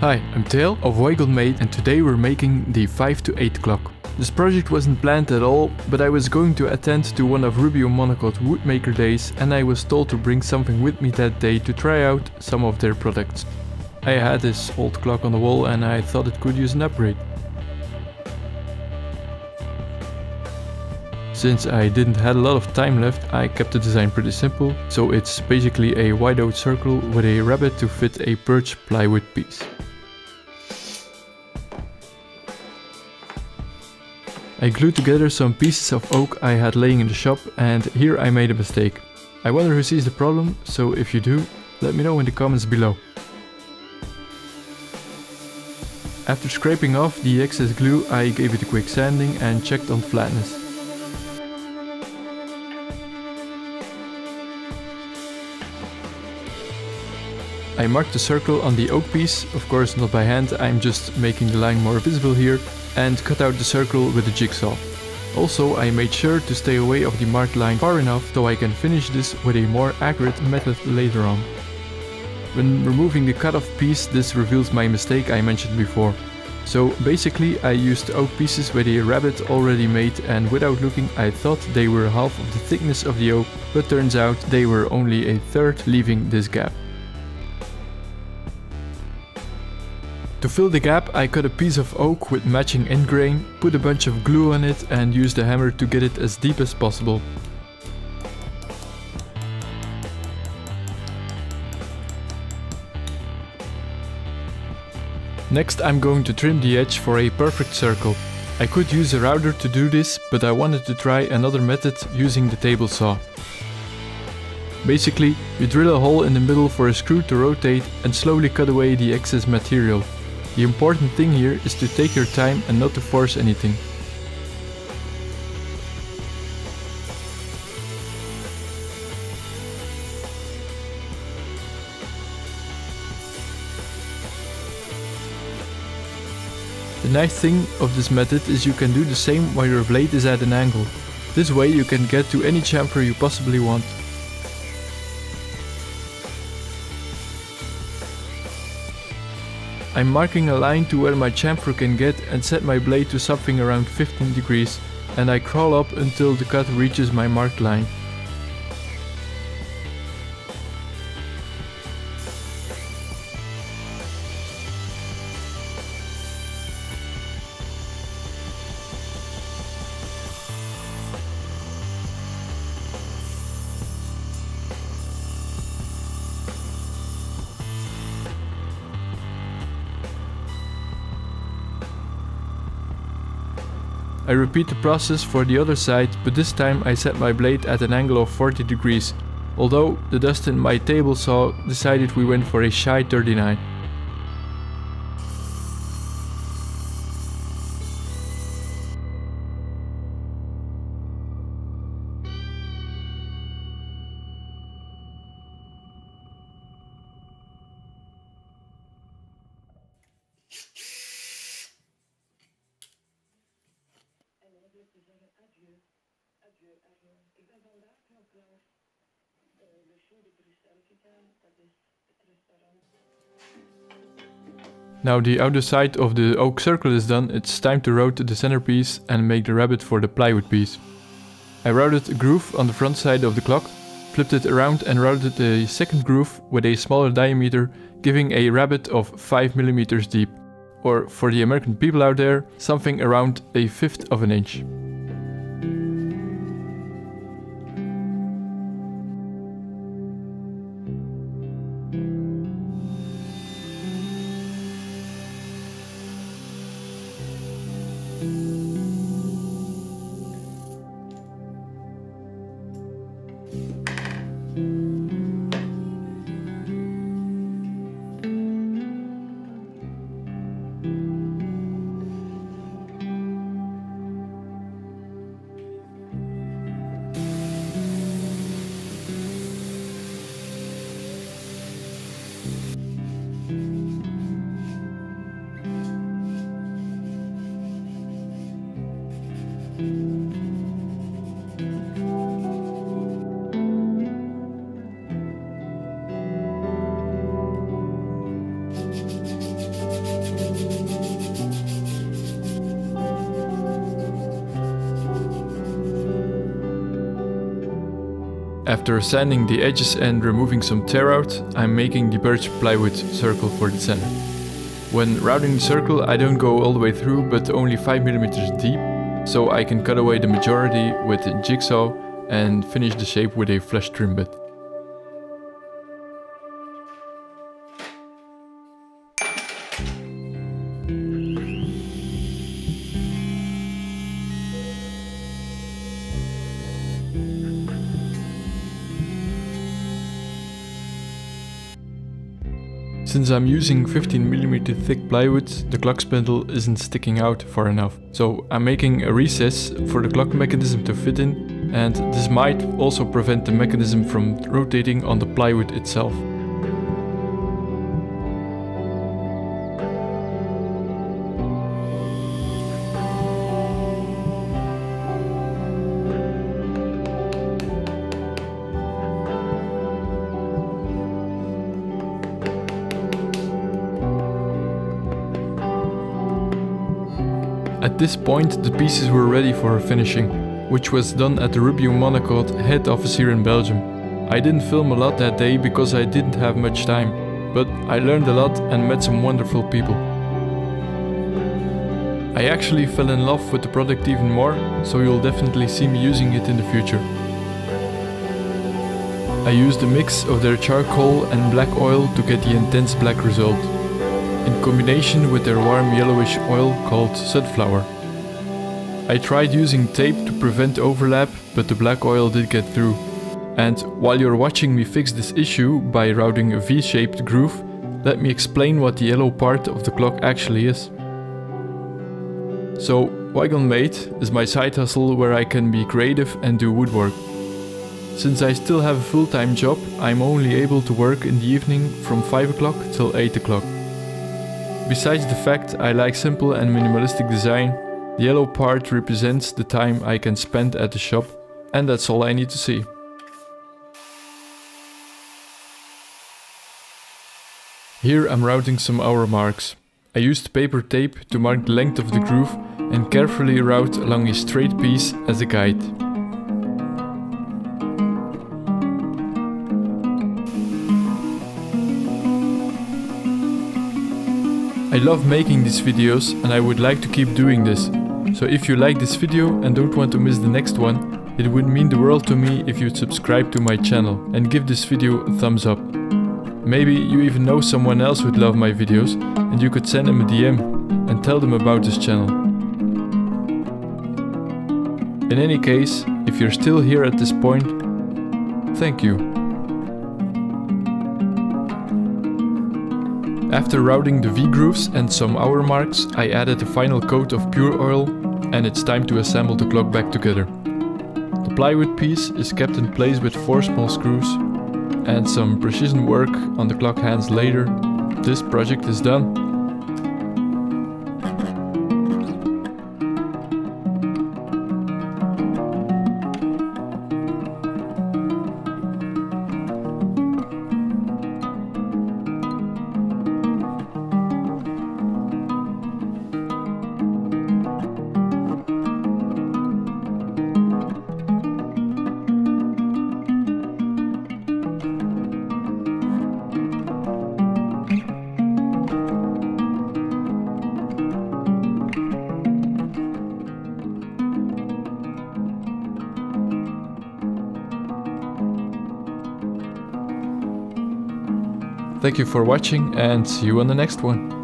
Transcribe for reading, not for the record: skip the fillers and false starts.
Hi, I'm Dale of ygon MADE, and today we're making the 5 to 8 clock. This project wasn't planned at all, but I was going to attend to one of Rubio Monocoat woodmaker days and I was told to bring something with me that day to try out some of their products. I had this old clock on the wall and I thought it could use an upgrade. Since I didn't have a lot of time left, I kept the design pretty simple, so it's basically a wide-out circle with a rabbit to fit a birch plywood piece. I glued together some pieces of oak I had laying in the shop, and here I made a mistake. I wonder who sees the problem, so if you do, let me know in the comments below. After scraping off the excess glue, I gave it a quick sanding and checked on flatness. I marked the circle on the oak piece, of course not by hand, I'm just making the line more visible here, and cut out the circle with a jigsaw. Also, I made sure to stay away of the marked line far enough so I can finish this with a more accurate method later on. When removing the cut-off piece, this reveals my mistake I mentioned before. So basically I used oak pieces with a rabbit already made, and without looking I thought they were half of the thickness of the oak, but turns out they were only a third, leaving this gap. To fill the gap, I cut a piece of oak with matching end grain, put a bunch of glue on it and used a hammer to get it as deep as possible. Next I'm going to trim the edge for a perfect circle. I could use a router to do this, but I wanted to try another method using the table saw. Basically, you drill a hole in the middle for a screw to rotate and slowly cut away the excess material. The important thing here is to take your time and not to force anything. The nice thing of this method is you can do the same while your blade is at an angle. This way you can get to any chamfer you possibly want. I'm marking a line to where my chamfer can get and set my blade to something around 15 degrees, and I crawl up until the cut reaches my marked line. I repeat the process for the other side, but this time I set my blade at an angle of 40 degrees, although the dust in my table saw decided we went for a shy 39. Now the outer side of the oak circle is done, it's time to route the centerpiece and make the rabbit for the plywood piece. I routed a groove on the front side of the clock, flipped it around and routed a second groove with a smaller diameter, giving a rabbit of 5 mm deep, or for the American people out there, something around 1/5 of an inch. After sanding the edges and removing some tear out, I'm making the birch plywood circle for the center. When routing the circle, I don't go all the way through but only 5 mm deep, so I can cut away the majority with a jigsaw and finish the shape with a flush trim bit. Since I'm using 15 mm thick plywood, the clock spindle isn't sticking out far enough. So I'm making a recess for the clock mechanism to fit in, and this might also prevent the mechanism from rotating on the plywood itself. At this point the pieces were ready for finishing, which was done at the Rubio Monocoat head office here in Belgium. I didn't film a lot that day because I didn't have much time, but I learned a lot and met some wonderful people. I actually fell in love with the product even more, so you'll definitely see me using it in the future. I used a mix of their charcoal and black oil to get the intense black result, in combination with their warm yellowish oil called Sudflower. I tried using tape to prevent overlap, but the black oil did get through. And while you're watching me fix this issue by routing a V-shaped groove, let me explain what the yellow part of the clock actually is. So, ygon MADE is my side hustle where I can be creative and do woodwork. Since I still have a full-time job, I'm only able to work in the evening from 5 o'clock till 8 o'clock. Besides the fact I like simple and minimalistic design, the yellow part represents the time I can spend at the shop, and that's all I need to see. Here I'm routing some hour marks. I used paper tape to mark the length of the groove and carefully route along a straight piece as a guide. I love making these videos and I would like to keep doing this, so if you like this video and don't want to miss the next one, it would mean the world to me if you'd subscribe to my channel and give this video a thumbs up. Maybe you even know someone else who'd love my videos and you could send them a DM and tell them about this channel. In any case, if you're still here at this point, thank you. After routing the V-grooves and some hour marks, I added a final coat of pure oil and it's time to assemble the clock back together. The plywood piece is kept in place with 4 small screws and some precision work on the clock hands later. This project is done. Thank you for watching and see you on the next one.